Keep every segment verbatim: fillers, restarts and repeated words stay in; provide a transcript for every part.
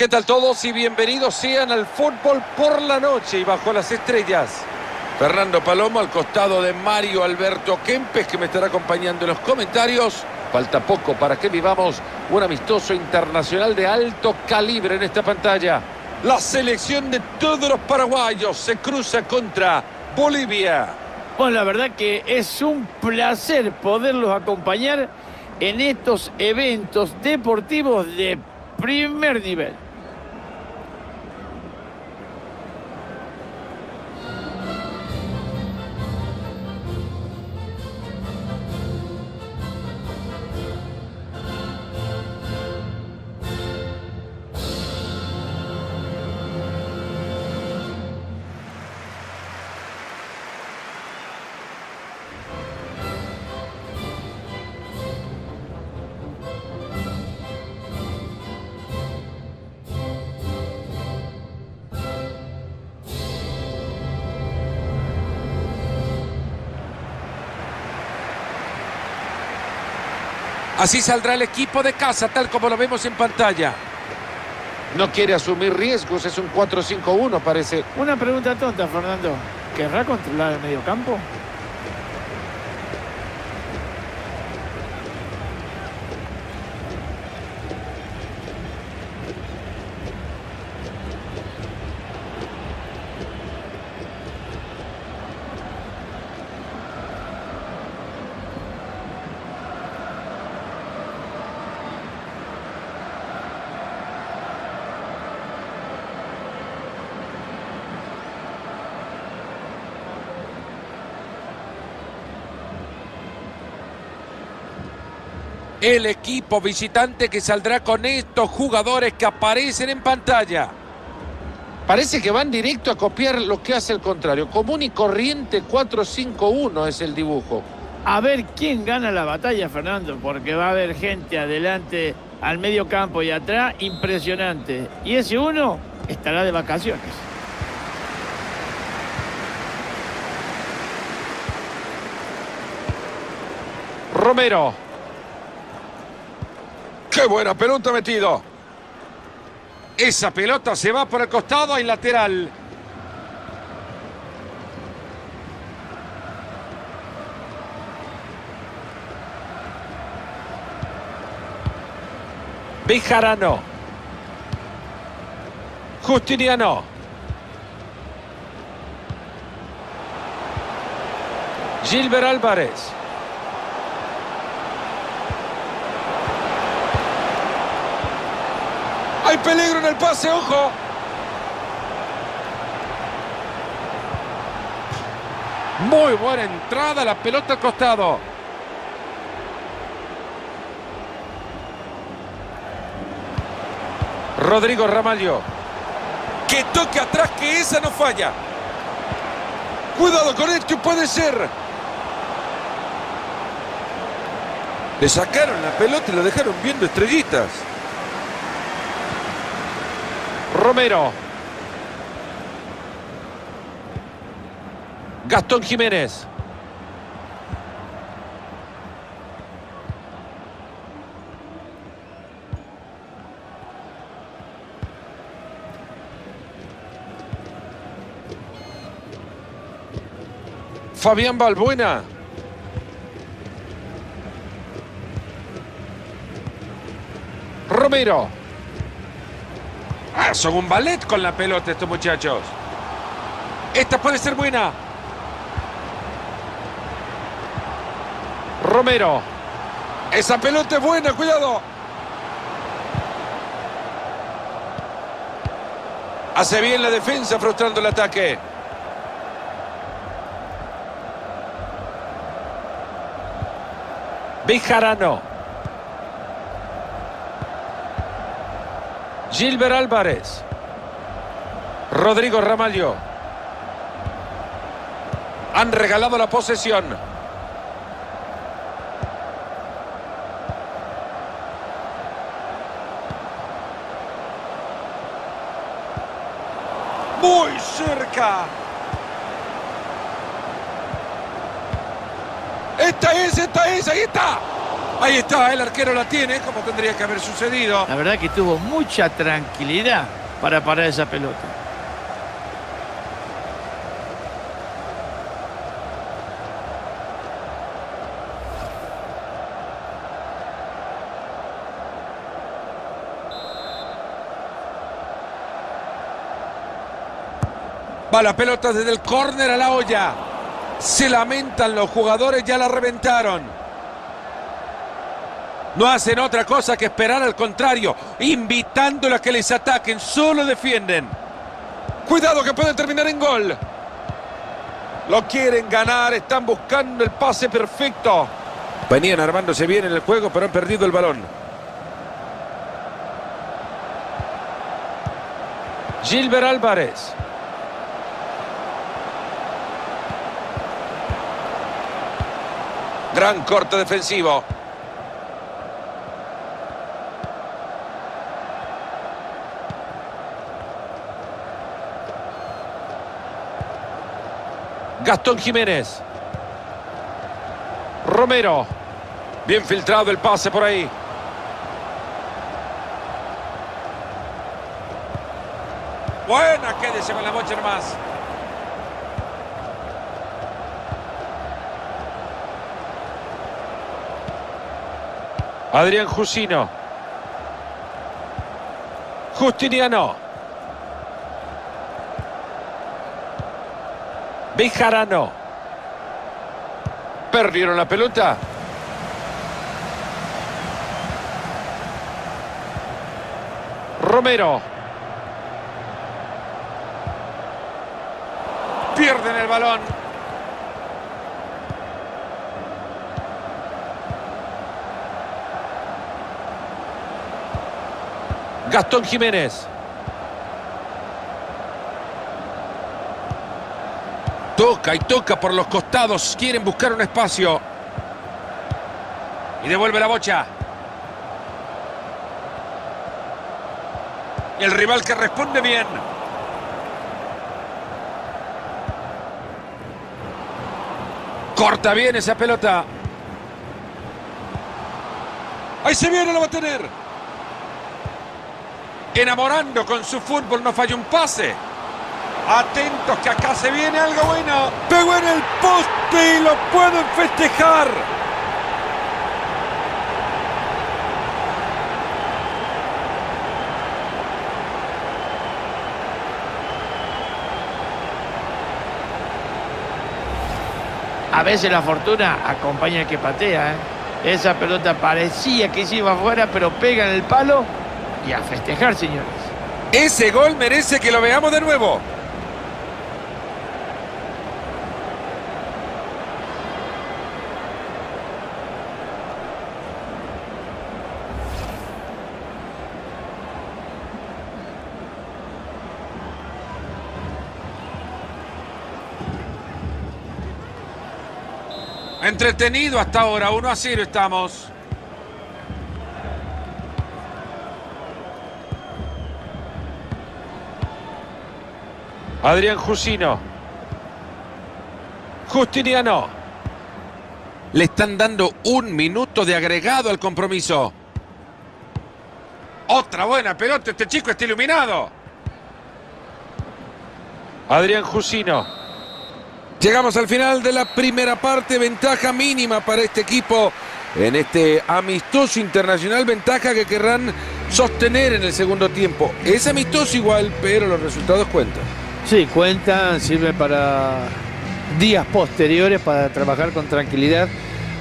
¿Qué tal todos? Y bienvenidos sean al fútbol por la noche y bajo las estrellas. Fernando Palomo al costado de Mario Alberto Kempes, que me estará acompañando en los comentarios. Falta poco para que vivamos un amistoso internacional de alto calibre en esta pantalla. La selección de todos los paraguayos se cruza contra Bolivia. Pues la verdad que es un placer poderlos acompañar en estos eventos deportivos de primer nivel. Así saldrá el equipo de casa, tal como lo vemos en pantalla. No quiere asumir riesgos, es un cuatro cinco uno, parece. Una pregunta tonta, Fernando. ¿Querrá controlar el mediocampo? El equipo visitante que saldrá con estos jugadores que aparecen en pantalla. Parece que van directo a copiar lo que hace el contrario. Común y corriente cuatro cinco uno es el dibujo. A ver quién gana la batalla, Fernando, porque va a haber gente adelante, al medio campo y atrás, impresionante. Y ese uno estará de vacaciones. Romero. ¡Qué buena pelota metido! Esa pelota se va por el costado y lateral. Bejarano. Justiniano. Gilbert Álvarez. ¡Hay peligro en el pase, ojo! Muy buena entrada, la pelota al costado. Rodrigo Ramallo. ¡Que toque atrás, que esa no falla! ¡Cuidado con esto, puede ser! Le sacaron la pelota y lo dejaron viendo estrellitas. Romero. Gastón Jiménez. Fabián Balbuena. Romero. Ah, son un ballet con la pelota estos muchachos. Esta puede ser buena. Romero. Esa pelota es buena, cuidado. Hace bien la defensa frustrando el ataque. Bejarano. Gilbert Álvarez. Rodrigo Ramallo. Han regalado la posesión. Muy cerca. Esta es, esta es, ahí está. Ahí está, el arquero la tiene, como tendría que haber sucedido. La verdad que tuvo mucha tranquilidad para parar esa pelota. Va la pelota desde el córner a la olla. Se lamentan los jugadores, ya la reventaron. No hacen otra cosa que esperar al contrario, invitándola a que les ataquen, solo defienden. Cuidado que pueden terminar en gol. Lo quieren ganar, están buscando el pase perfecto. Venían armándose bien en el juego, pero han perdido el balón. Gilbert Álvarez. Gran corte defensivo. Gastón Jiménez. Romero. Bien filtrado el pase por ahí. Buena, quédese con la bocha nomás. Adrián Jusino. Justiniano. Bejarano. Perdieron la pelota. Romero. Pierden el balón. Gastón Jiménez. Toca y toca por los costados. Quieren buscar un espacio. Y devuelve la bocha. El rival que responde bien. Corta bien esa pelota. Ahí se viene, lo va a tener. Enamorando con su fútbol, no falla un pase. Atentos que acá se viene algo bueno. Pegó en el poste y lo pueden festejar. A veces la fortuna acompaña al que patea, ¿eh? Esa pelota parecía que se iba afuera, pero pega en el palo. Y a festejar, señores. Ese gol merece que lo veamos de nuevo. Entretenido hasta ahora, uno a cero estamos. Adrián Jusino. Justiniano. Le están dando un minuto de agregado al compromiso. Otra buena pelota. Este chico está iluminado. Adrián Jusino. Llegamos al final de la primera parte. Ventaja mínima para este equipo en este amistoso internacional. Ventaja que querrán sostener en el segundo tiempo. Es amistoso igual, pero los resultados cuentan. Sí, cuentan, sirve para días posteriores, para trabajar con tranquilidad.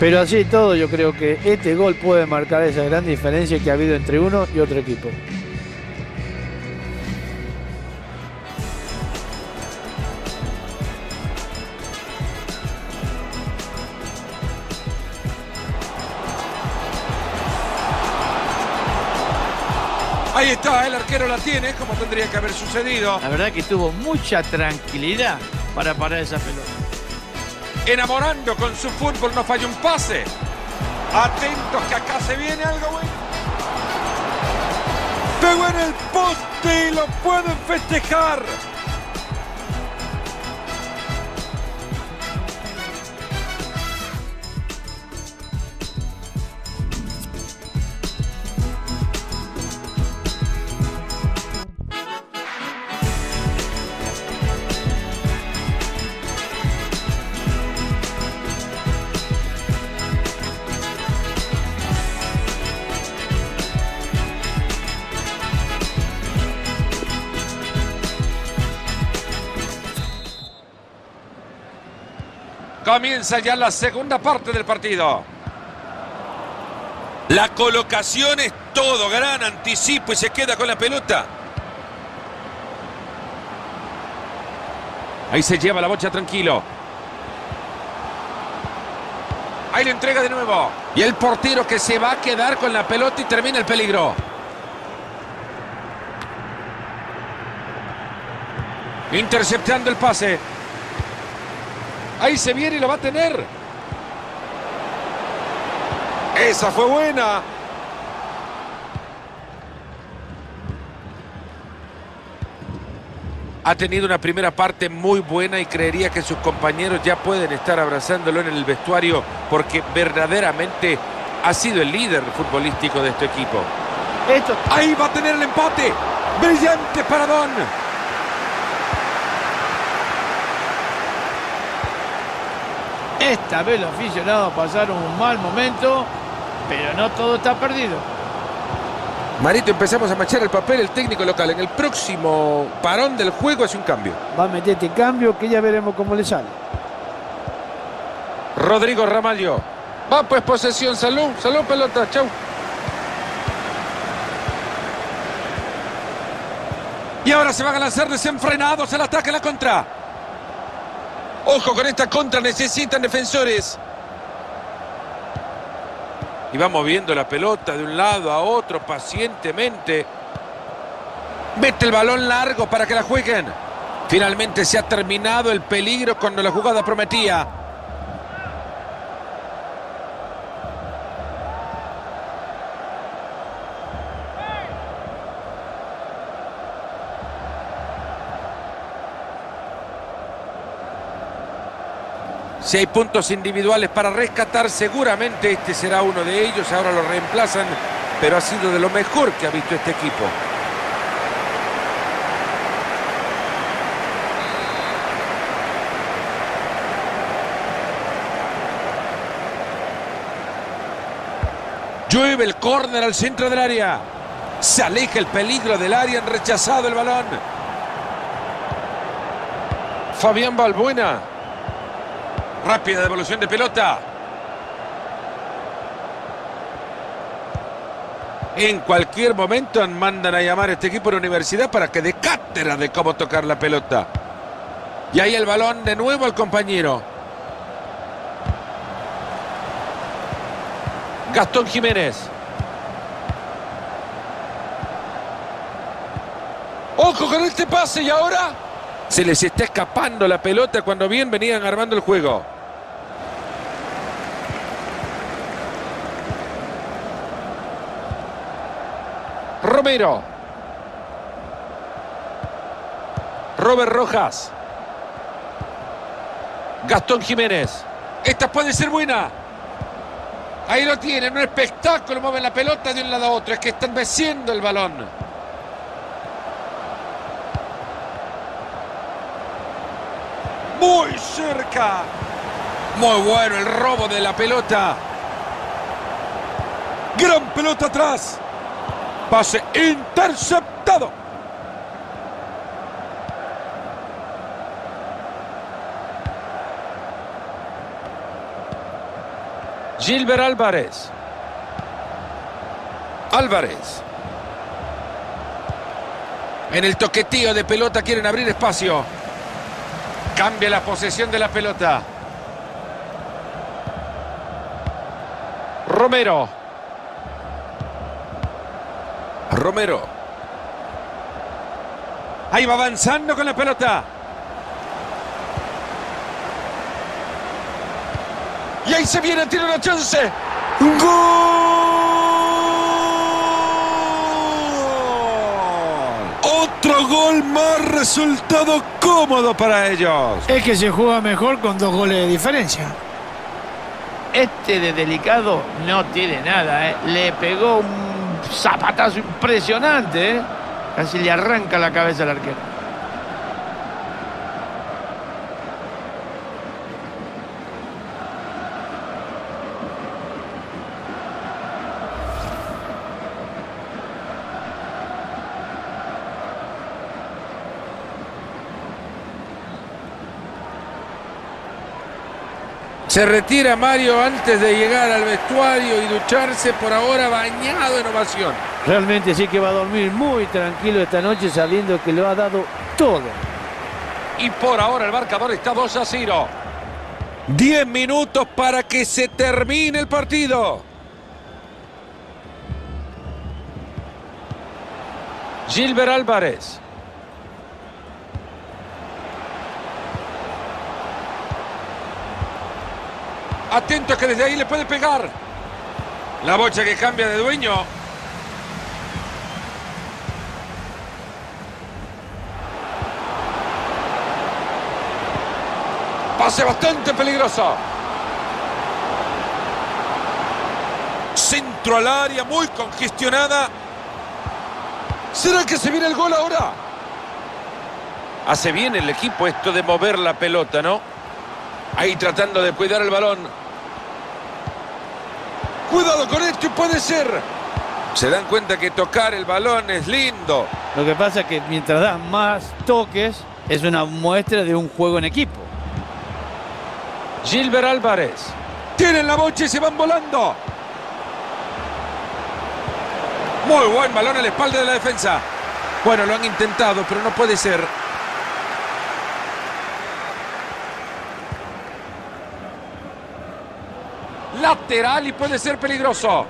Pero así todo, yo creo que este gol puede marcar esa gran diferencia que ha habido entre uno y otro equipo. Ahí está, el arquero la tiene, como tendría que haber sucedido. La verdad que tuvo mucha tranquilidad para parar esa pelota. Enamorando con su fútbol, no falla un pase. Atentos que acá se viene algo bueno. Pegó en el poste y lo pueden festejar. Comienza ya la segunda parte del partido. La colocación es todo, gran anticipo y se queda con la pelota. Ahí se lleva la bocha tranquilo. Ahí le entrega de nuevo. Y el portero que se va a quedar con la pelota y termina el peligro. Interceptando el pase. Ahí se viene y lo va a tener. Esa fue buena. Ha tenido una primera parte muy buena y creería que sus compañeros ya pueden estar abrazándolo en el vestuario porque verdaderamente ha sido el líder futbolístico de este equipo. Esto. Ahí va a tener el empate. Brillante paradón. Esta vez los aficionados pasaron un mal momento, pero no todo está perdido. Marito, empezamos a manchar el papel el técnico local. En el próximo parón del juego hace un cambio. Va a meter este cambio que ya veremos cómo le sale. Rodrigo Ramallo. Va pues posesión. Salud, salud pelota. Chau. Y ahora se van a lanzar desenfrenados al ataque, a la contra. Ojo con esta contra, necesitan defensores. Y va moviendo la pelota de un lado a otro pacientemente. Mete el balón largo para que la jueguen. Finalmente se ha terminado el peligro cuando la jugada prometía. Si hay puntos individuales para rescatar, seguramente este será uno de ellos. Ahora lo reemplazan, pero ha sido de lo mejor que ha visto este equipo. Llueve el córner al centro del área. Se aleja el peligro del área, han rechazado el balón. Fabián Balbuena. Rápida devolución de pelota. En cualquier momento mandan a llamar a este equipo de universidad para que dé cátedra de cómo tocar la pelota. Y ahí el balón de nuevo al compañero. Gastón Jiménez. ¡Ojo con este pase! Y ahora se les está escapando la pelota cuando bien venían armando el juego. Romero. Robert Rojas. Gastón Jiménez. Esta puede ser buena. Ahí lo tienen, un espectáculo. Mueven la pelota de un lado a otro. Es que están meciendo el balón. Muy cerca. Muy bueno el robo de la pelota. Gran pelota atrás. Pase interceptado. Gilbert Álvarez. Álvarez. En el toquetío de pelota quieren abrir espacio. Cambia la posesión de la pelota. Romero. Romero. Ahí va avanzando con la pelota. Y ahí se viene, tiene una chance. ¡Un gol! Otro gol más, resultado cómodo para ellos. Es que se juega mejor con dos goles de diferencia. Este de delicado no tiene nada, ¿eh? Le pegó un zapatazo impresionante, ¿eh? Casi le arranca la cabeza al arquero. Se retira Mario antes de llegar al vestuario y ducharse, por ahora bañado en ovación. Realmente sí que va a dormir muy tranquilo esta noche, sabiendo que lo ha dado todo. Y por ahora el marcador está dos a cero. diez minutos para que se termine el partido. Gilbert Álvarez. Atento que desde ahí le puede pegar. La bocha que cambia de dueño. Pase bastante peligroso. Centro al área, muy congestionada. ¿Será que se viene el gol ahora? Hace bien el equipo esto de mover la pelota, ¿no? Ahí tratando de cuidar el balón. Cuidado con esto, puede ser. Se dan cuenta que tocar el balón es lindo. Lo que pasa es que mientras das más toques, es una muestra de un juego en equipo. Gilbert Álvarez. Tienen la bocha y se van volando. Muy buen balón a la espalda de la defensa. Bueno, lo han intentado, pero no puede ser. Lateral y puede ser peligroso.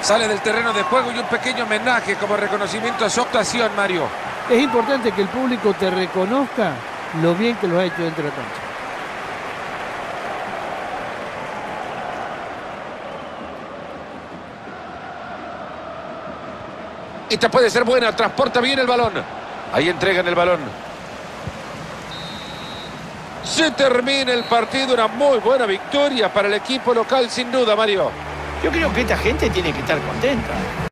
Sale del terreno de juego y un pequeño homenaje como reconocimiento a su actuación, Mario. Es importante que el público te reconozca lo bien que lo ha hecho dentro de la cancha. Esta puede ser buena, transporta bien el balón. Ahí entregan el balón. Se termina el partido, una muy buena victoria para el equipo local, sin duda, Mario. Yo creo que esta gente tiene que estar contenta.